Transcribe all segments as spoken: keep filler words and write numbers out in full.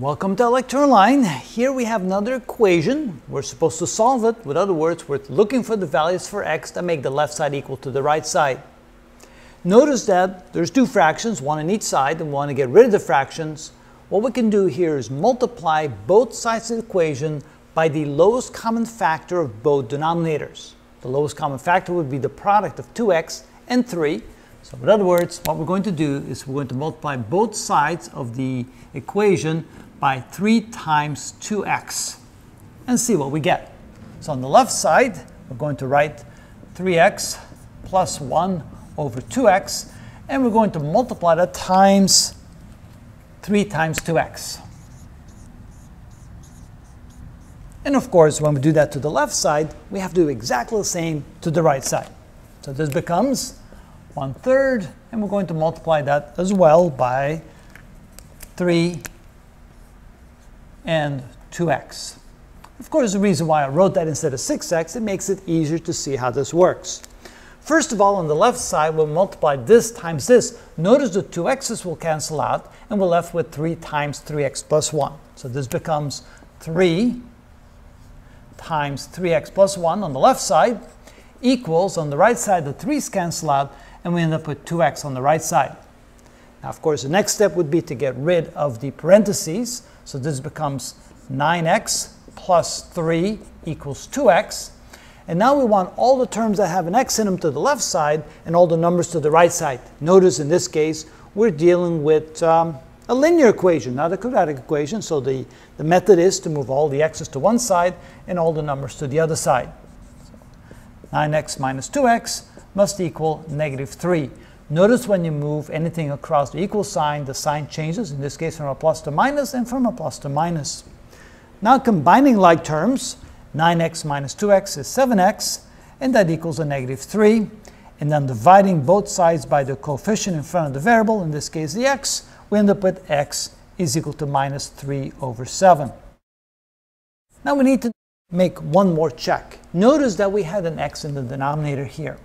Welcome to Electroline. Here we have another equation. We're supposed to solve it. With other words, we're looking for the values for x that make the left side equal to the right side. Notice that there's two fractions, one on each side, and we want to get rid of the fractions. What we can do here is multiply both sides of the equation by the lowest common factor of both denominators. The lowest common factor would be the product of two x and three. So in other words, what we're going to do is we're going to multiply both sides of the equation by three times two x and see what we get. So on the left side, we're going to write three x plus one over two x, and we're going to multiply that times three times two x. And of course, when we do that to the left side, we have to do exactly the same to the right side. So this becomes one third, and we're going to multiply that as well by three and two x. Of course, the reason why I wrote that instead of six x, it makes it easier to see how this works. First of all, on the left side, we'll multiply this times this. Notice the two x's will cancel out, and we're left with three times three x plus one. So this becomes three times three x plus one on the left side equals, on the right side, the threes cancel out, and we end up with two x on the right side. Now, of course, the next step would be to get rid of the parentheses. So this becomes nine x plus three equals two x. And now we want all the terms that have an x in them to the left side and all the numbers to the right side. Notice in this case, we're dealing with um, a linear equation, not a quadratic equation. So the, the method is to move all the x's to one side and all the numbers to the other side. nine x minus two x must equal negative three. Notice when you move anything across the equal sign, the sign changes, in this case from a plus to minus and from a plus to minus. Now combining like terms, nine x minus two x is seven x, and that equals a negative three. And then dividing both sides by the coefficient in front of the variable, in this case the x, we end up with x is equal to minus three over seven. Now we need to make one more check. Notice that we had an x in the denominator here.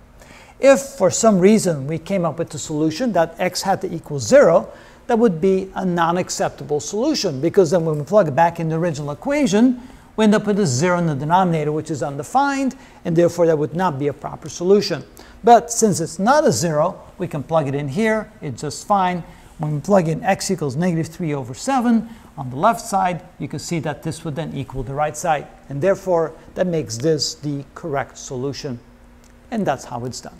If for some reason we came up with a solution that x had to equal zero, that would be a non-acceptable solution, because then when we plug it back in the original equation, we end up with a zero in the denominator, which is undefined, and therefore that would not be a proper solution. But since it's not a zero, we can plug it in here, it's just fine. When we plug in x equals negative three over seven, on the left side, you can see that this would then equal the right side. And therefore, that makes this the correct solution. And that's how it's done.